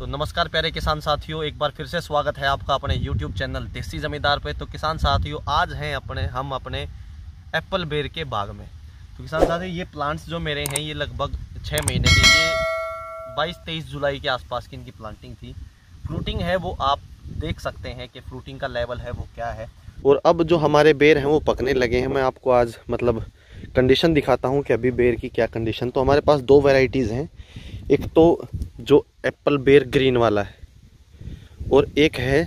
तो नमस्कार प्यारे किसान साथियों, एक बार फिर से स्वागत है आपका अपने YouTube चैनल देसी जमींदार पे। तो किसान साथियों, आज हैं हम अपने एप्पल बेर के बाग में। तो किसान साथियों, ये प्लांट्स जो मेरे हैं ये लगभग 6 महीने के, ये 22-23 जुलाई के आसपास की इनकी प्लांटिंग थी। फ्रूटिंग है वो आप देख सकते हैं कि फ्रूटिंग का लेवल है वो क्या है। और अब जो हमारे बेर हैं वो पकने लगे हैं। मैं आपको आज मतलब कंडीशन दिखाता हूँ कि अभी बेर की क्या कंडीशन। तो हमारे पास दो वैरायटीज़ हैं, एक तो जो एप्पल बेर ग्रीन वाला है और एक है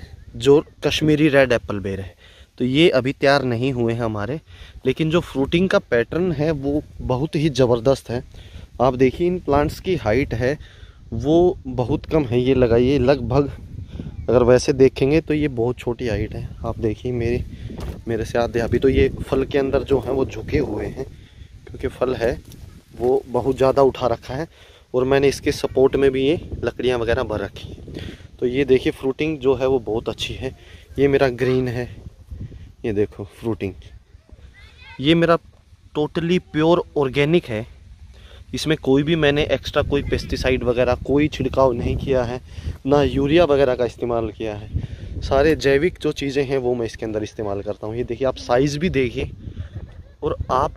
जो कश्मीरी रेड एप्पल बेर है। तो ये अभी तैयार नहीं हुए हैं हमारे, लेकिन जो फ्रूटिंग का पैटर्न है वो बहुत ही ज़बरदस्त है। आप देखिए इन प्लांट्स की हाइट है वो बहुत कम है। ये लगाइए लगभग, अगर वैसे देखेंगे तो ये बहुत छोटी हाइट है। आप देखिए मेरे से आधे, अभी तो ये फल के अंदर जो है वो झुके हुए हैं क्योंकि फल है वो बहुत ज़्यादा उठा रखा है। और मैंने इसके सपोर्ट में भी ये लकड़ियाँ वगैरह भर रखी हैं। तो ये देखिए फ्रूटिंग जो है वो बहुत अच्छी है। ये मेरा ग्रीन है, ये देखो फ्रूटिंग, ये मेरा टोटली प्योर ऑर्गेनिक है। इसमें कोई भी मैंने एक्स्ट्रा कोई पेस्टिसाइड वगैरह कोई छिड़काव नहीं किया है, ना यूरिया वगैरह का इस्तेमाल किया है। सारे जैविक जो चीज़ें हैं वो मैं इसके अंदर इस्तेमाल करता हूँ। ये देखिए, आप साइज़ भी देखिए और आप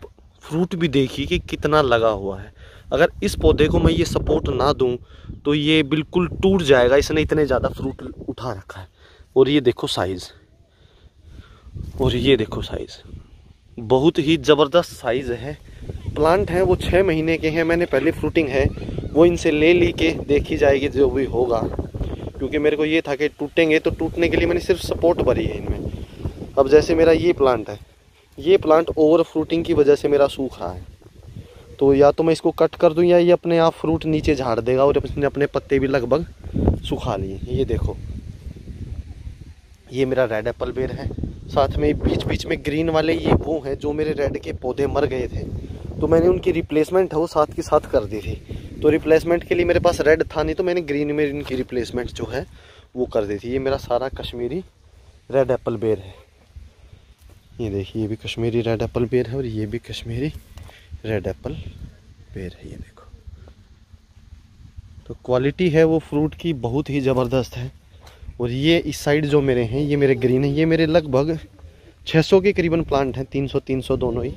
फ्रूट भी देखिए कि कितना लगा हुआ है। अगर इस पौधे को मैं ये सपोर्ट ना दूं तो ये बिल्कुल टूट जाएगा, इसने इतने ज़्यादा फ्रूट उठा रखा है। और ये देखो साइज़, और ये देखो साइज़, बहुत ही ज़बरदस्त साइज़ है। प्लांट हैं वो 6 महीने के हैं। मैंने पहले फ्रूटिंग है वो इनसे ले ली के देखी जाएगी जो भी होगा, क्योंकि मेरे को ये था कि टूटेंगे, तो टूटने के लिए मैंने सिर्फ सपोर्ट भरी है इनमें। अब जैसे मेरा ये प्लांट है, ये प्लांट ओवर फ्रूटिंग की वजह से मेरा सूख रहा है। तो या तो मैं इसको कट कर दूं या ये अपने आप फ्रूट नीचे झाड़ देगा। और इसने अपने पत्ते भी लगभग सुखा लिए। ये देखो, ये मेरा रेड एप्पल बेर है। साथ में बीच बीच में ग्रीन वाले ये वो हैं जो मेरे रेड के पौधे मर गए थे, तो मैंने उनकी रिप्लेसमेंट है वो साथ के साथ कर दी थी। तो रिप्लेसमेंट के लिए मेरे पास रेड था नहीं, तो मैंने ग्रीन में इनकी रिप्लेसमेंट जो है वो कर दी थी। ये मेरा सारा कश्मीरी रेड एप्पल बेर है। ये देखिए, ये भी कश्मीरी रेड एप्पल बेर है और ये भी कश्मीरी रेड एप्पल बेर है। ये देखो, तो क्वालिटी है वो फ्रूट की बहुत ही ज़बरदस्त है। और ये इस साइड जो मेरे हैं, ये मेरे ग्रीन हैं, ये मेरे लगभग 600 के करीबन प्लांट हैं, 300-300 दोनों ही।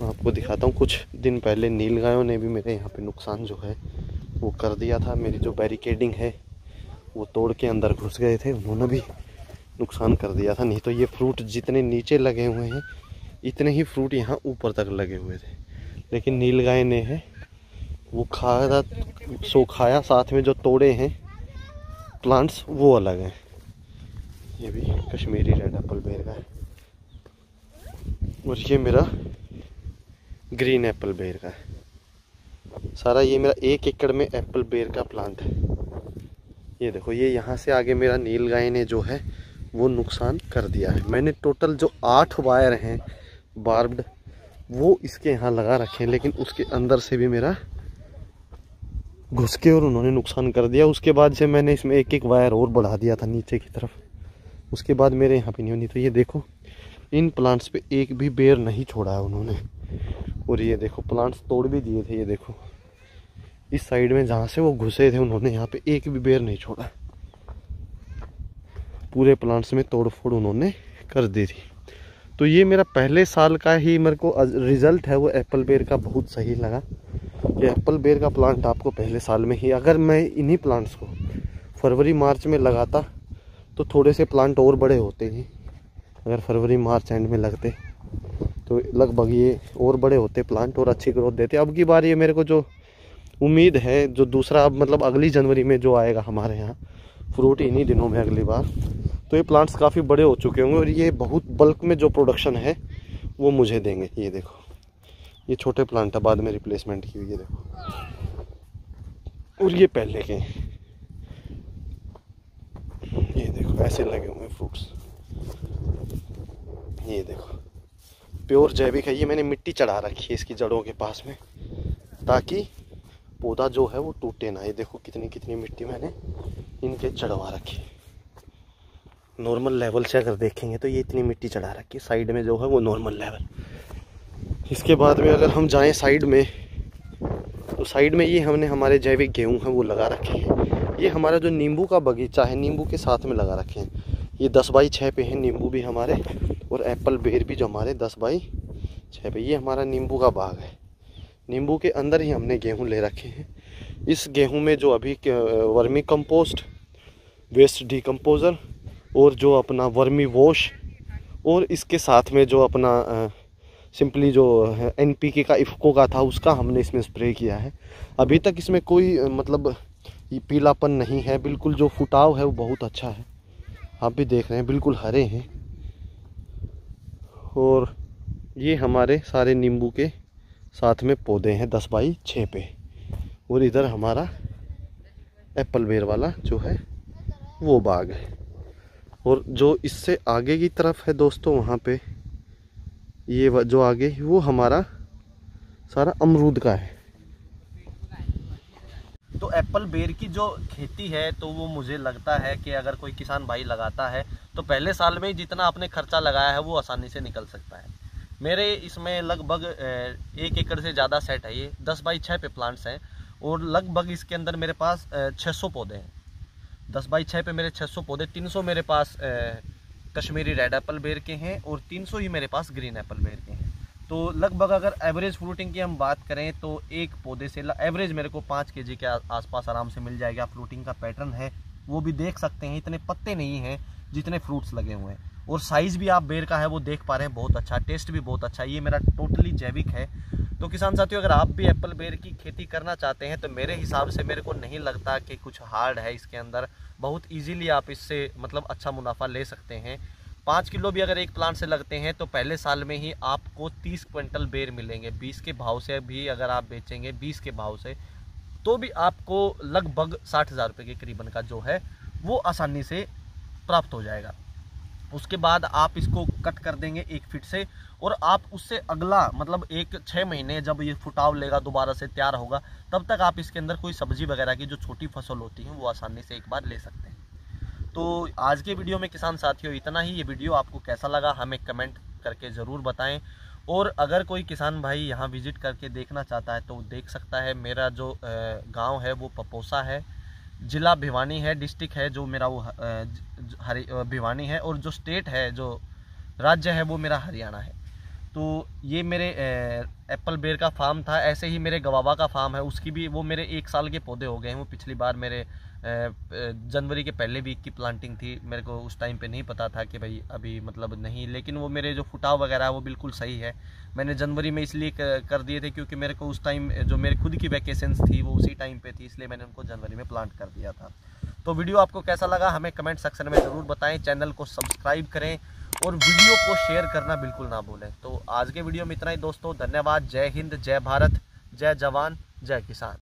मैं आपको दिखाता हूँ, कुछ दिन पहले नीलगायों ने भी मेरे यहाँ पे नुकसान जो है वो कर दिया था। मेरी जो बैरिकेडिंग है वो तोड़ के अंदर घुस गए थे, उन्होंने भी नुकसान कर दिया था। नहीं तो ये फ्रूट जितने नीचे लगे हुए हैं इतने ही फ्रूट यहाँ ऊपर तक लगे हुए थे, लेकिन नीलगाय ने है वो खाया सो खाया। साथ में जो तोड़े हैं प्लांट्स वो अलग हैं। ये भी कश्मीरी रेड एप्पल बेर का है और ये मेरा ग्रीन एप्पल बेर का है। सारा ये मेरा 1 एकड़ में एप्पल बेर का प्लांट है। ये देखो, ये यहाँ से आगे मेरा नीलगाय ने जो है वो नुकसान कर दिया है। मैंने टोटल जो 8 वायर हैं बार्ब्ड वो इसके यहाँ लगा रखे हैं, लेकिन उसके अंदर से भी मेरा घुस के और उन्होंने नुकसान कर दिया। उसके बाद से मैंने इसमें 1-1 वायर और बढ़ा दिया था नीचे की तरफ। उसके बाद मेरे यहाँ पे नहीं होनी। तो ये देखो, इन प्लांट्स पे एक भी बेर नहीं छोड़ा है उन्होंने। और ये देखो, प्लांट्स तोड़ भी दिए थे। ये देखो, इस साइड में जहाँ से वो घुसे थे उन्होंने यहाँ पे एक भी बेर नहीं छोड़ा। पूरे प्लांट्स में तोड़फोड़ उन्होंने कर दी थी। तो ये मेरा पहले साल का ही मेरे को रिज़ल्ट है वो एप्पल बेर का बहुत सही लगा कि एप्पल बेर का प्लांट आपको पहले साल में ही, अगर मैं इन्हीं प्लांट्स को फरवरी मार्च में लगाता तो थोड़े से प्लांट और बड़े होते ही। अगर फरवरी मार्च एंड में लगते तो लगभग ये और बड़े होते प्लांट और अच्छी ग्रोथ देते। अब की बार ये मेरे को जो उम्मीद है, जो दूसरा अब मतलब अगली जनवरी में जो आएगा हमारे यहाँ फ्रूट, इन्हीं दिनों में अगली बार, तो ये प्लांट्स काफ़ी बड़े हो चुके होंगे और ये बहुत बल्क में जो प्रोडक्शन है वो मुझे देंगे। ये देखो, ये छोटे प्लांट है, बाद में रिप्लेसमेंट की हुई। ये देखो, और ये पहले के, ये देखो ऐसे लगे हुए फ्रूट्स। ये देखो प्योर जैविक है। ये मैंने मिट्टी चढ़ा रखी है इसकी जड़ों के पास में, ताकि पौधा जो है वो टूटे ना। ये देखो कितनी कितनी मिट्टी मैंने इनके चढ़वा रखी। नॉर्मल लेवल से अगर देखेंगे तो ये इतनी मिट्टी चढ़ा रखी, साइड में जो है वो नॉर्मल लेवल। इसके बाद में अगर हम जाएं साइड में तो साइड में ये हमने हमारे जैविक गेहूं हैं वो लगा रखे हैं। ये हमारा जो नींबू का बगीचा है नींबू के साथ में लगा रखे हैं। ये 10x6 पे हैं नींबू भी हमारे, और एप्पल बेर भी जो हमारे 10x6 पे। ये हमारा नींबू का बाग है, नींबू के अंदर ही हमने गेहूँ ले रखे हैं। इस गेहूँ में जो अभी वर्मी कंपोस्ट, वेस्ट डिकम्पोज़र और जो अपना वर्मी वॉश और इसके साथ में जो अपना सिंपली जो NPK का इफ़को का था उसका हमने इसमें स्प्रे किया है। अभी तक इसमें कोई मतलब पीलापन नहीं है, बिल्कुल जो फुटाव है वो बहुत अच्छा है। आप भी देख रहे हैं बिल्कुल हरे हैं। और ये हमारे सारे नींबू के साथ में पौधे हैं 10x6 पे। और इधर हमारा एप्पल बेर वाला जो है वो बाग है। और जो इससे आगे की तरफ है दोस्तों वहाँ पे ये जो आगे वो हमारा सारा अमरूद का है। तो एप्पल बेर की जो खेती है तो वो मुझे लगता है कि अगर कोई किसान भाई लगाता है तो पहले साल में ही जितना आपने खर्चा लगाया है वो आसानी से निकल सकता है। मेरे इसमें लगभग 1 एकड़ से ज़्यादा सेट है। ये 10x6 पे प्लांट्स हैं और लगभग इसके अंदर मेरे पास 600 पौधे हैं। 10x6 पे मेरे 600 पौधे, 300 मेरे पास कश्मीरी रेड एप्पल बेर के हैं और 300 ही मेरे पास ग्रीन एप्पल बेर के हैं। तो लगभग अगर एवरेज फ्रूटिंग की हम बात करें तो एक पौधे से एवरेज मेरे को 5 kg के आसपास आराम से मिल जाएगा। फ्रूटिंग का पैटर्न है वो भी देख सकते हैं, इतने पत्ते नहीं हैं जितने फ्रूट्स लगे हुए हैं। और साइज़ भी आप बेर का है वो देख पा रहे हैं, बहुत अच्छा, टेस्ट भी बहुत अच्छा। ये मेरा टोटली जैविक है। तो किसान साथियों अगर आप भी एप्पल बेर की खेती करना चाहते हैं तो मेरे हिसाब से मेरे को नहीं लगता कि कुछ हार्ड है इसके अंदर, बहुत इजीली आप इससे मतलब अच्छा मुनाफा ले सकते हैं। 5 किलो भी अगर एक प्लांट से लगते हैं तो पहले साल में ही आपको 30 क्विंटल बेर मिलेंगे। 20 के भाव से भी अगर आप बेचेंगे 20 के भाव से तो भी आपको लगभग 60,000 रुपये के करीबन का जो है वो आसानी से प्राप्त हो जाएगा। उसके बाद आप इसको कट कर देंगे 1 फीट से और आप उससे अगला मतलब 1-6 महीने जब ये फुटाव लेगा दोबारा से तैयार होगा तब तक आप इसके अंदर कोई सब्जी वगैरह की जो छोटी फसल होती है वो आसानी से एक बार ले सकते हैं। तो आज के वीडियो में किसान साथियों इतना ही। ये वीडियो आपको कैसा लगा हमें कमेंट करके ज़रूर बताएं। और अगर कोई किसान भाई यहाँ विजिट करके देखना चाहता है तो देख सकता है। मेरा जो गाँव है वो पपौसा है, जिला भिवानी है, डिस्ट्रिक्ट है जो मेरा वो भिवानी है और जो स्टेट है जो राज्य है वो मेरा हरियाणा है। तो ये मेरे एप्पल बेर का फार्म था। ऐसे ही मेरे गवावा का फार्म है, उसकी भी वो मेरे 1 साल के पौधे हो गए हैं। वो पिछली बार मेरे जनवरी के पहले वीक की प्लांटिंग थी, मेरे को उस टाइम पे नहीं पता था कि भाई अभी मतलब नहीं, लेकिन वो मेरे जो फुटाव वगैरह है वो बिल्कुल सही है। मैंने जनवरी में इसलिए कर दिए थे क्योंकि मेरे को उस टाइम जो मेरे खुद की वैकेशंस थी वो उसी टाइम पे थी, इसलिए मैंने उनको जनवरी में प्लांट कर दिया था। तो वीडियो आपको कैसा लगा हमें कमेंट सेक्शन में ज़रूर बताएँ, चैनल को सब्सक्राइब करें और वीडियो को शेयर करना बिल्कुल ना भूलें। तो आज के वीडियो में इतना ही दोस्तों, धन्यवाद। जय हिंद, जय भारत, जय जवान, जय किसान।